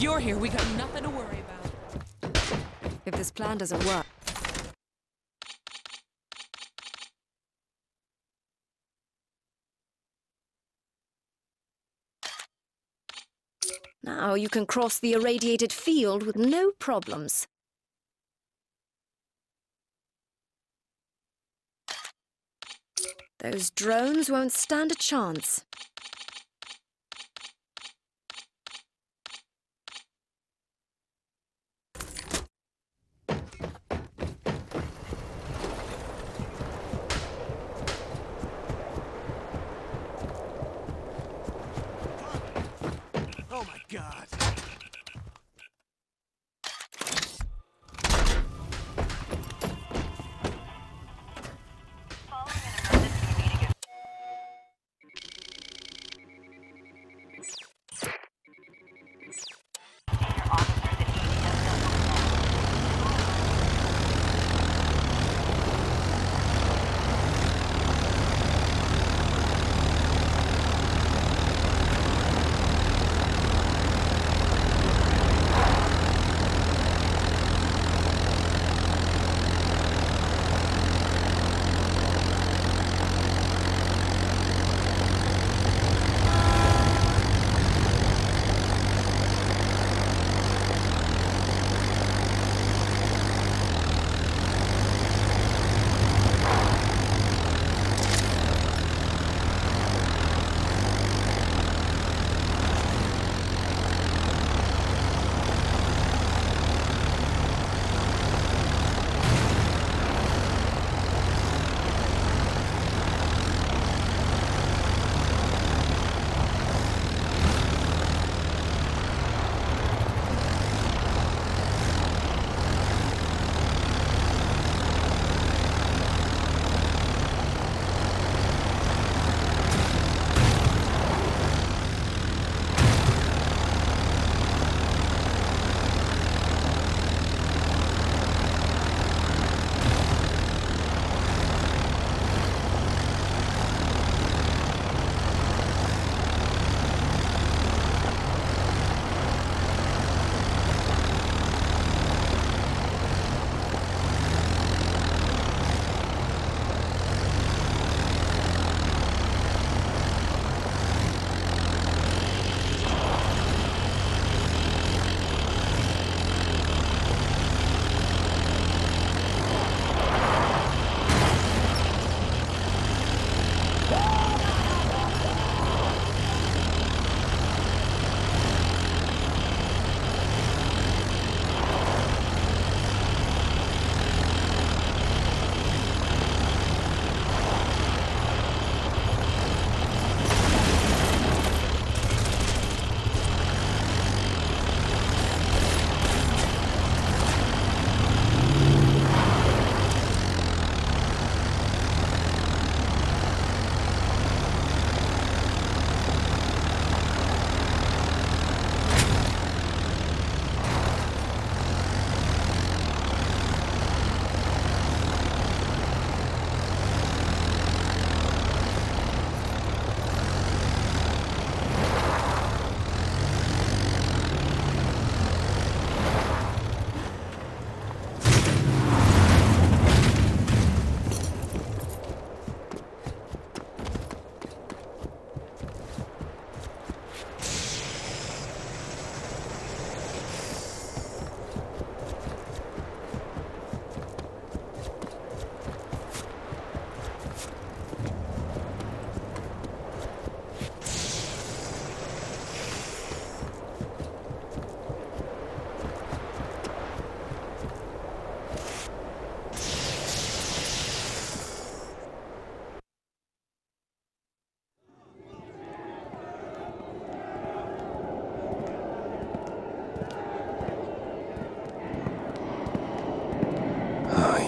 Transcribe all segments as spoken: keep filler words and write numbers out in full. If you're here, we got nothing to worry about. If this plan doesn't work... Now you can cross the irradiated field with no problems. Those drones won't stand a chance. God.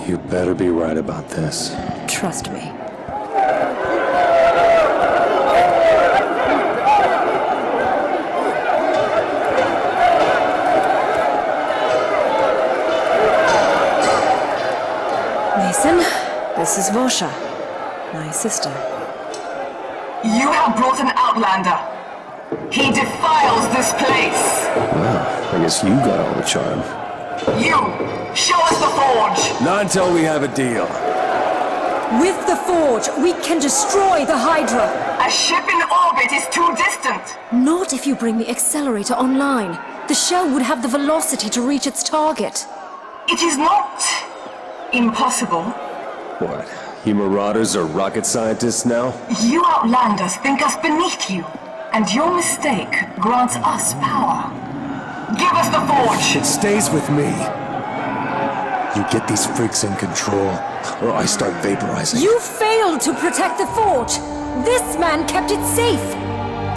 You better be right about this. Trust me. Mason, this is Vasha, my sister. You have brought an outlander. He defiles this place. Well, I guess you got all the charm. You, show us the Forge. Not until we have a deal. With the Forge, we can destroy the Hydra. A ship in orbit is too distant. Not if you bring the accelerator online. The shell would have the velocity to reach its target. It is not impossible. What? You marauders are rocket scientists now? You outlanders think us beneath you, and your mistake grants us power. Give us the Forge! It stays with me. You get these freaks in control, or I start vaporizing. You failed to protect the Forge! This man kept it safe!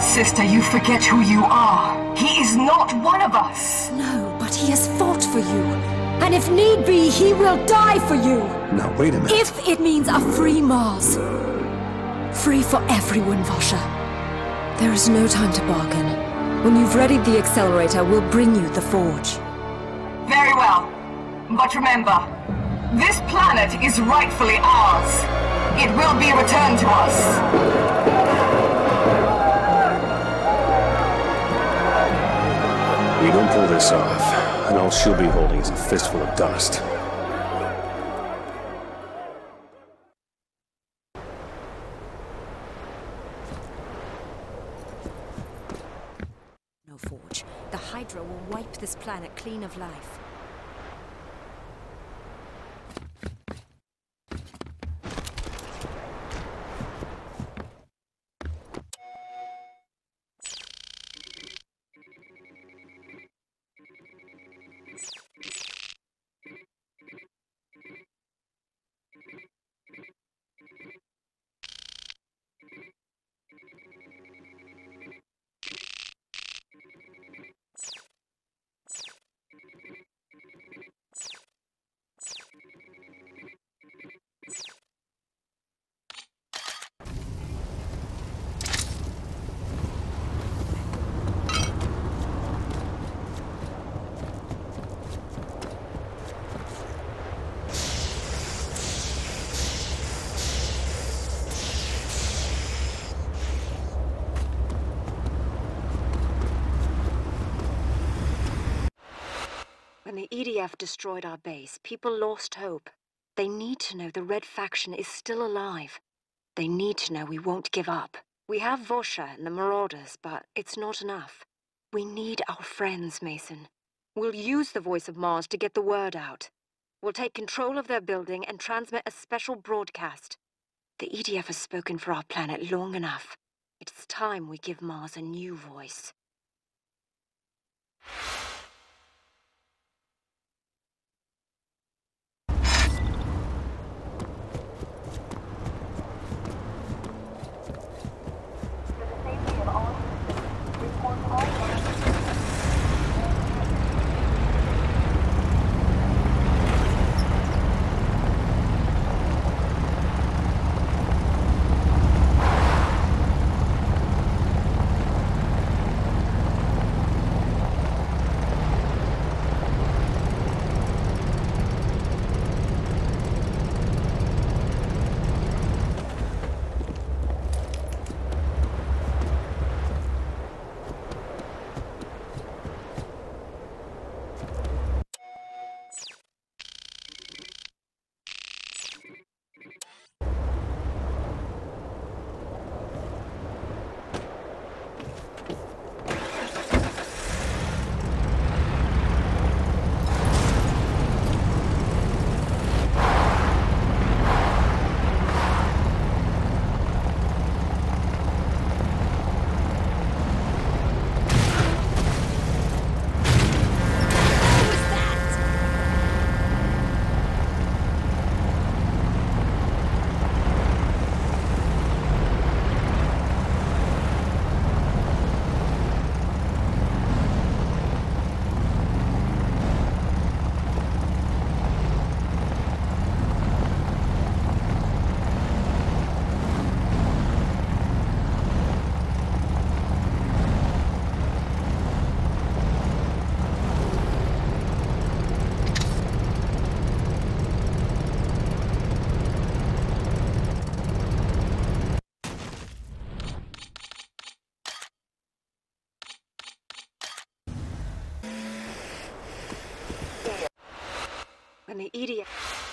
Sister, you forget who you are. He is not one of us. No, but he has fought for you. And if need be, he will die for you! Now, wait a minute. If it means a free Mars. Free for everyone, Vasha. There is no time to bargain. When you've readied the accelerator, we'll bring you the Forge. Very well. But remember, this planet is rightfully ours. It will be returned to us. We don't pull this off, and all she'll be holding is a fistful of dust. No Forge. The Hydra will wipe this planet clean of life. When the E D F destroyed our base, people lost hope. They need to know the Red Faction is still alive. They need to know we won't give up. We have Vasha and the Marauders, but it's not enough. We need our friends, Mason. We'll use the voice of Mars to get the word out. We'll take control of their building and transmit a special broadcast. The E D F has spoken for our planet long enough. It's time we give Mars a new voice. in the E D F.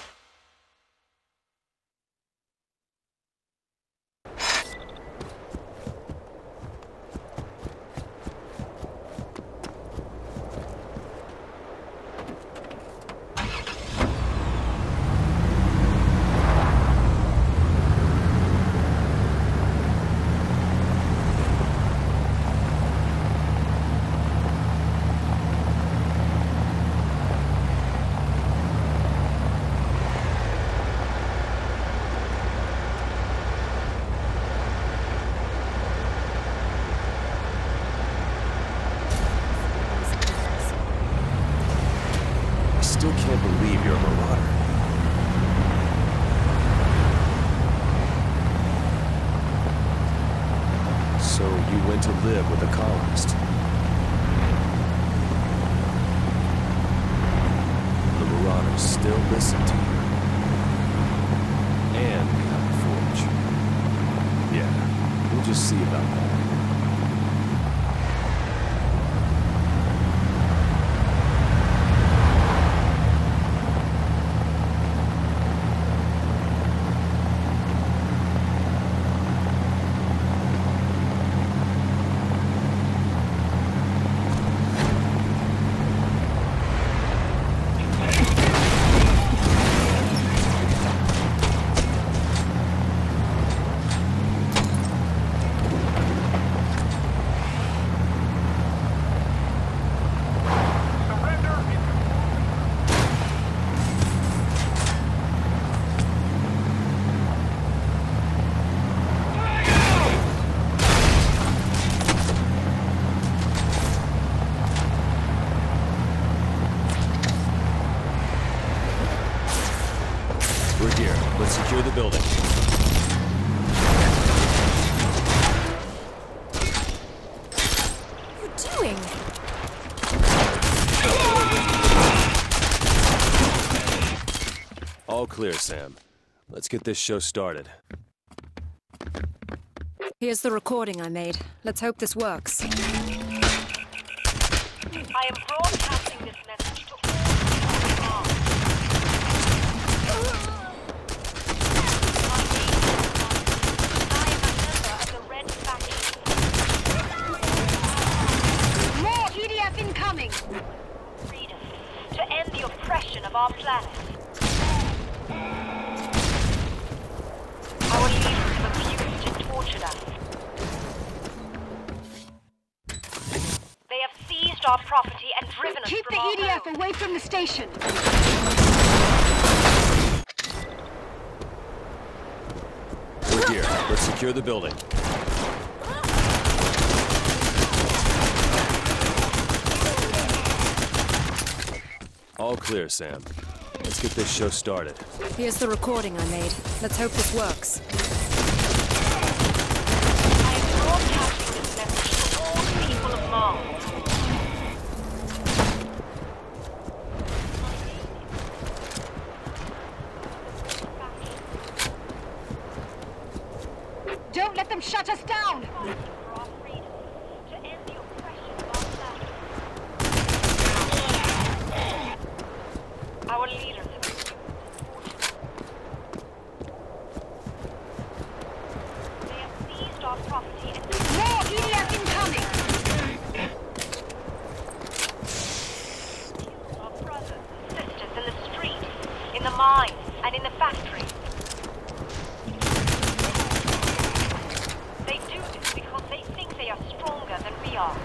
Clear, Sam. Let's get this show started. Here's the recording I made. Let's hope this works. I am broadcasting this message to all of More E D F incoming! Freedom to end the oppression of our planet. Our leaders abused and tortured us. They have seized our property and driven us from our home. Keep the E D F away from the station! We're here. Let's secure the building. All clear, Sam. Let's get this show started. Here's the recording I made. Let's hope this works. I am broadcasting this message to all the people of Mars. Don't let them shut us down! Our leaders. They have seized our property and more E D F incoming. Our brothers and sisters in the street, in the mines, and in the factories. They do this because they think they are stronger than we are.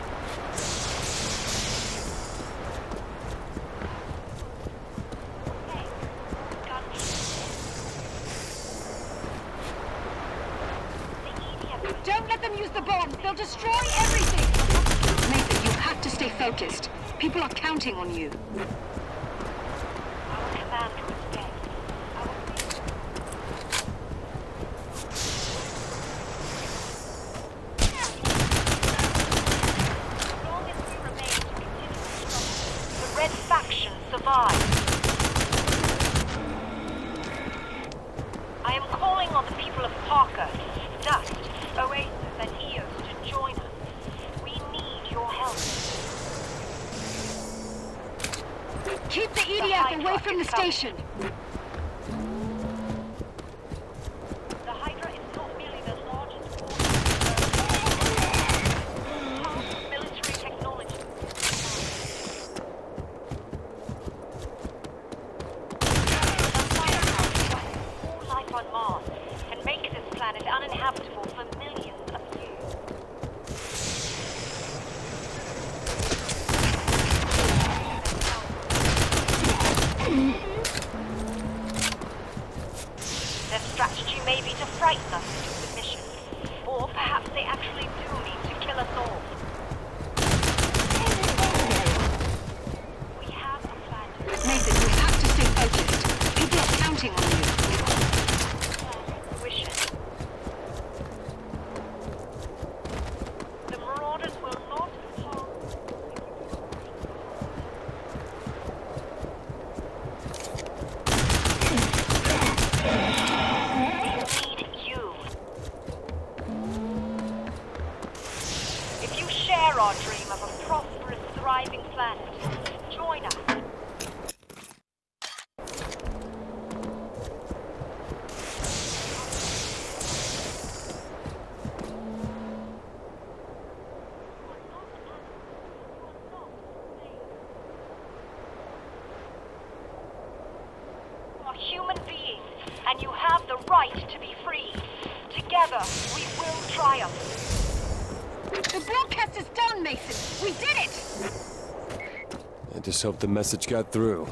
They'll destroy everything! Nathan, you have to stay focused. People are counting on you. Our commander is dead. As long as we remain to continue the struggle, the Red Faction survives. I am calling on the people of Parker, Dust, Oasis, and Eos to join us. We need your help. Keep the E D F away from the station. The Hydra is not merely the largest force in the world. It's military technology. All life on Mars and make this planet uninhabitable for millions. Maybe to frighten us into submission, or perhaps they actually do need to kill us all. We have a plan. Nathan, you have to stay focused. People are counting on you. Wish it. The marauders will not harm. Our dream of a prosperous, thriving planet. Join us. You are human beings, and you have the right to be free. Together, we will triumph. The broadcast is done, Mason! We did it! I just hope the message got through.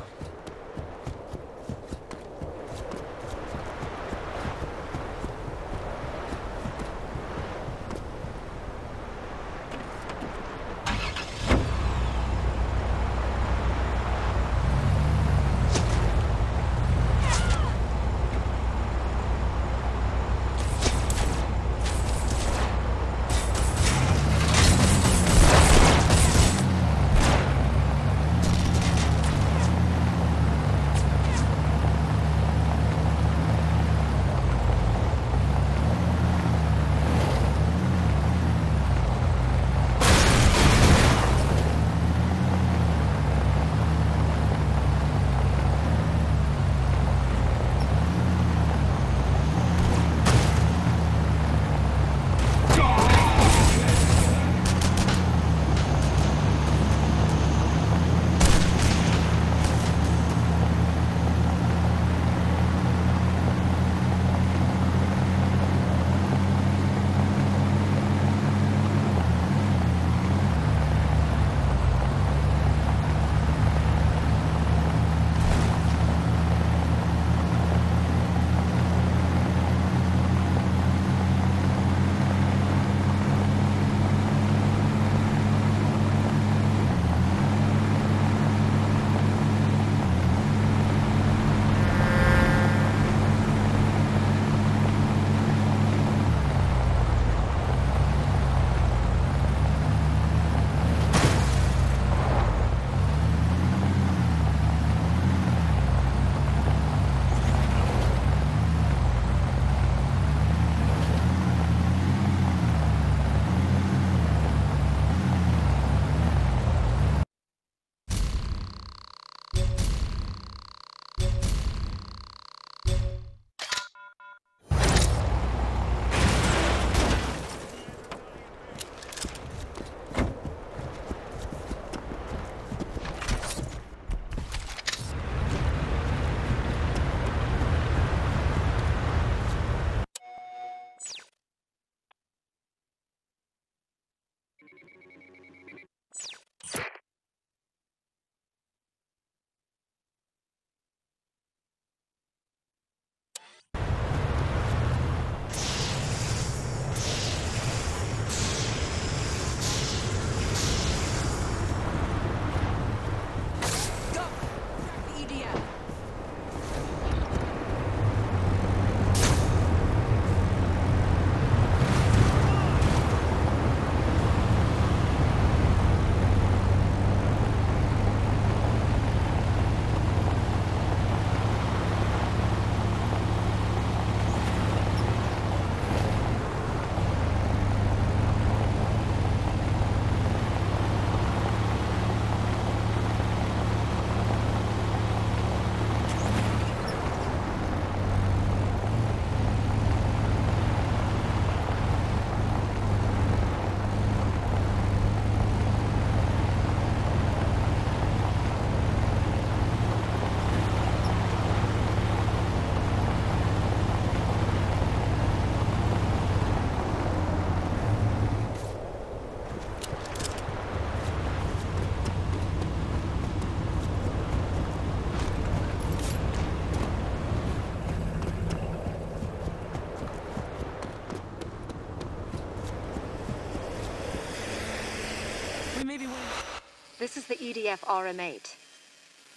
This is the E D F R M eight.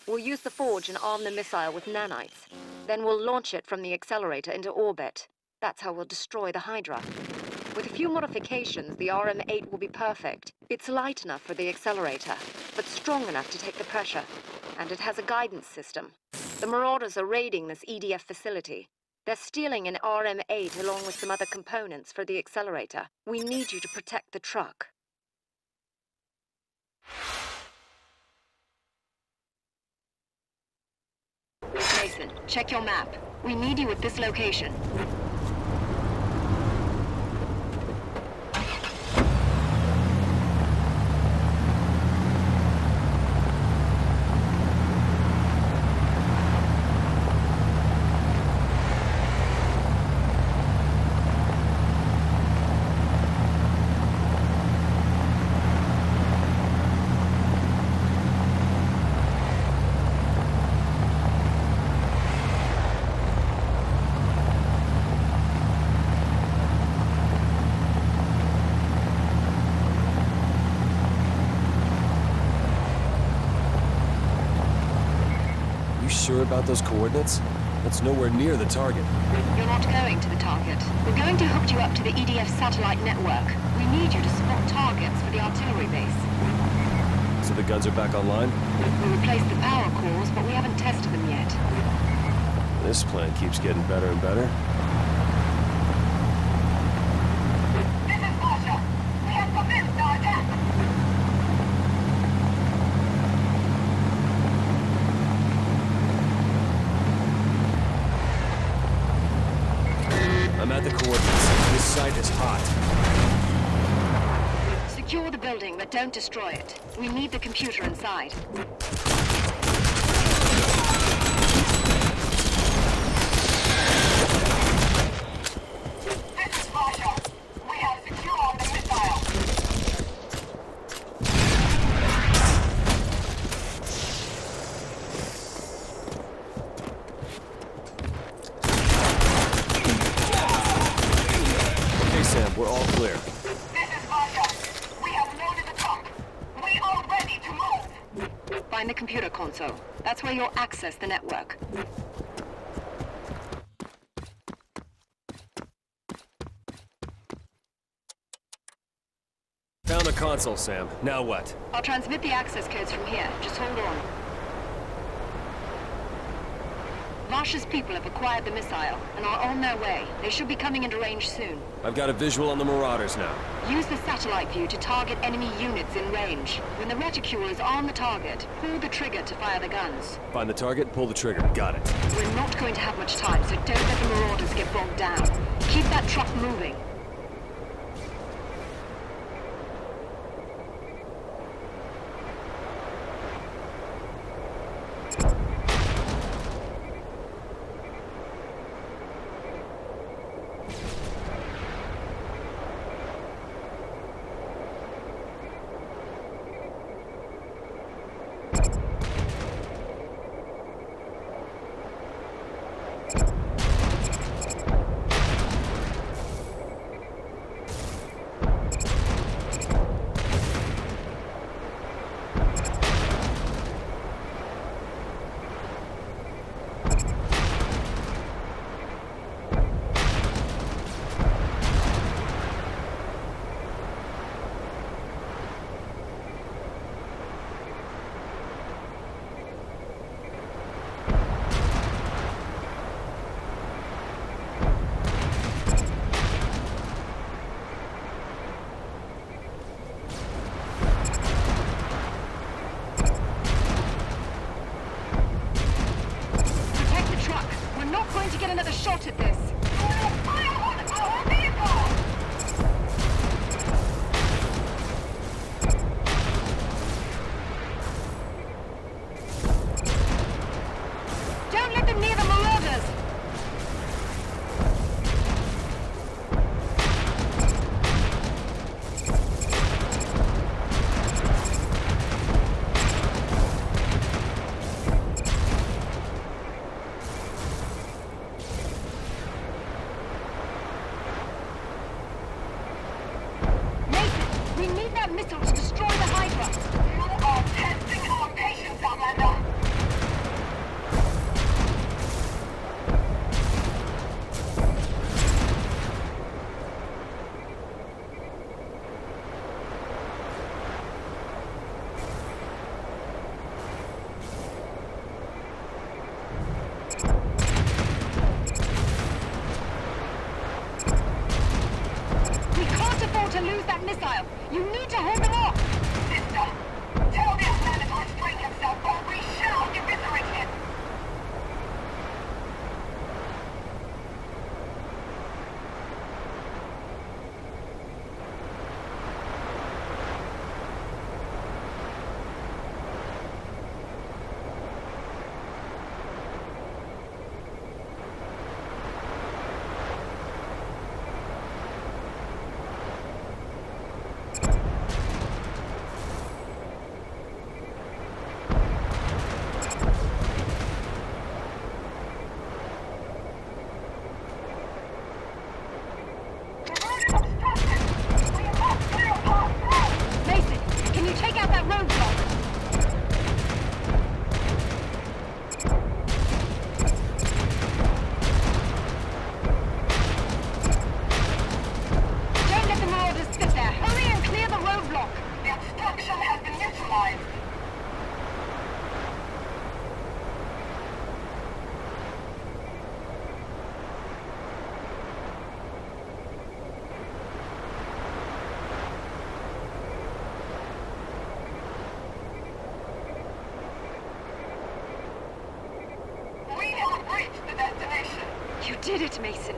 We'll use the Forge and arm the missile with nanites. Then we'll launch it from the accelerator into orbit. That's how we'll destroy the Hydra. With a few modifications, the R M eight will be perfect. It's light enough for the accelerator, but strong enough to take the pressure. And it has a guidance system. The Marauders are raiding this E D F facility. They're stealing an R M eight along with some other components for the accelerator. We need you to protect the truck. Mason, check your map. We need you at this location. Sure about those coordinates? That's nowhere near the target. You're not going to the target. We're going to hook you up to the E D F satellite network. We need you to spot targets for the artillery base. So the guns are back online? We replaced the power cores, but we haven't tested them yet. This plan keeps getting better and better. This is Vasha. We have commenced our attack. The coordinates. This site is hot. Secure the building, but don't destroy it. We need the computer inside. Find the computer console. That's where you'll access the network. Found the console, Sam. Now what? I'll transmit the access codes from here. Just hold on. Vasha's people have acquired the missile and are on their way. They should be coming into range soon. I've got a visual on the Marauders now. Use the satellite view to target enemy units in range. When the reticule is on the target, pull the trigger to fire the guns. Find the target, pull the trigger. Got it. We're not going to have much time, so don't let the Marauders get bogged down. Keep that truck moving. that missile. You need to hold them off. Sister, tell that Minotaur to bring himself or we shall eviscerate him. Did it, Mason.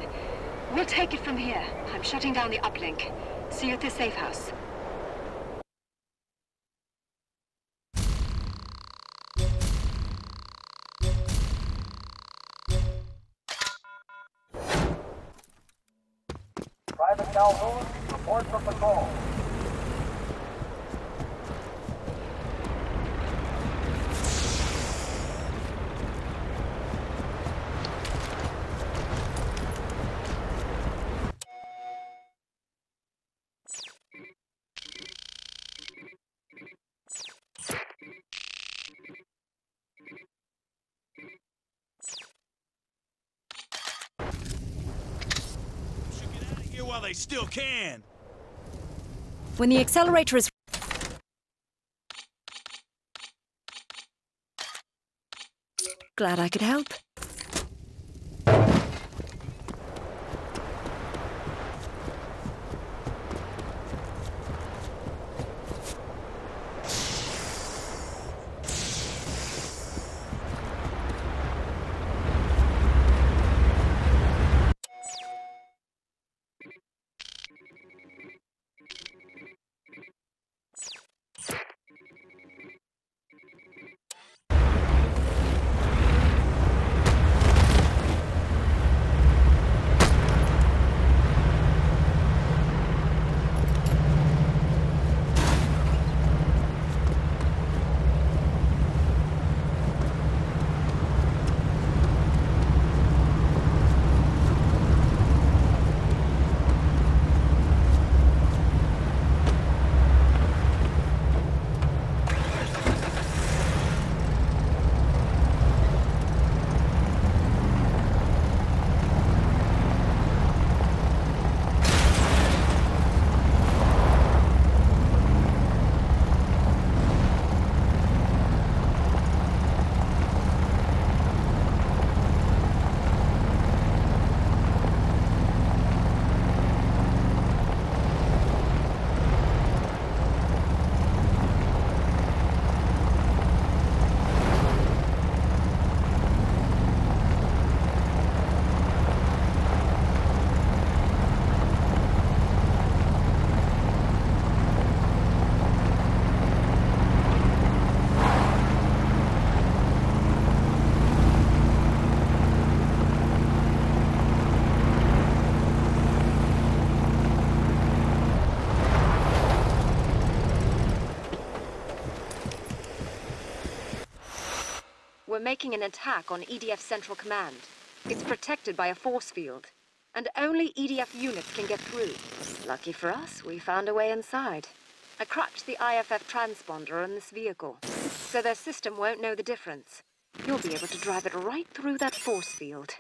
We'll take it from here. I'm shutting down the uplink. See you at the safe house. Private Calhoun, report from patrol. While they still can. When the accelerator is glad I could help. We're making an attack on E D F Central Command. It's protected by a force field, and only E D F units can get through. Lucky for us, we found a way inside. I cracked the I F F transponder on this vehicle, so their system won't know the difference. You'll be able to drive it right through that force field.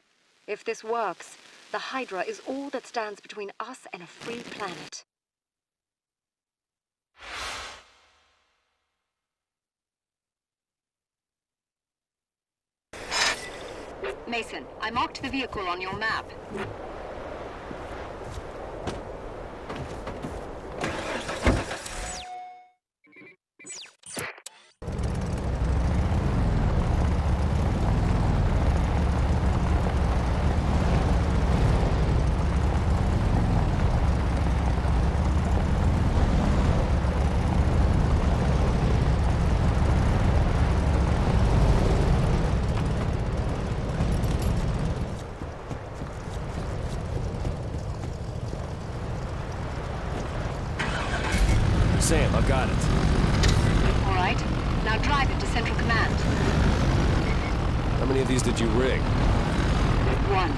If this works, the Hydra is all that stands between us and a free planet. Mason, I marked the vehicle on your map. Sam, I've got it. All right. Now drive it to Central Command. How many of these did you rig? One.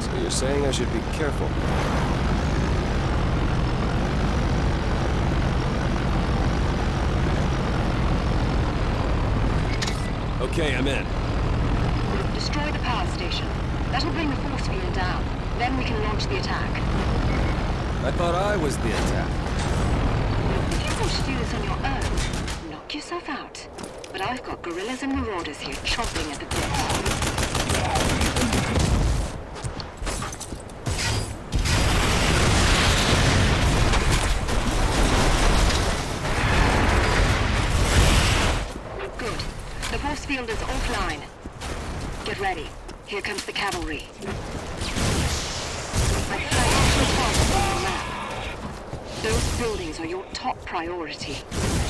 So you're saying I should be careful? Okay, I'm in. Destroy the power station. That'll bring the force field down. Then we can launch the attack. I thought I was the attack. If you want to do this on your own, knock yourself out. But I've got gorillas and marauders here chomping at the bit. Good. The force field is offline. Get ready. Here comes the cavalry. I flagged two spots on your map. Those buildings are your top priority.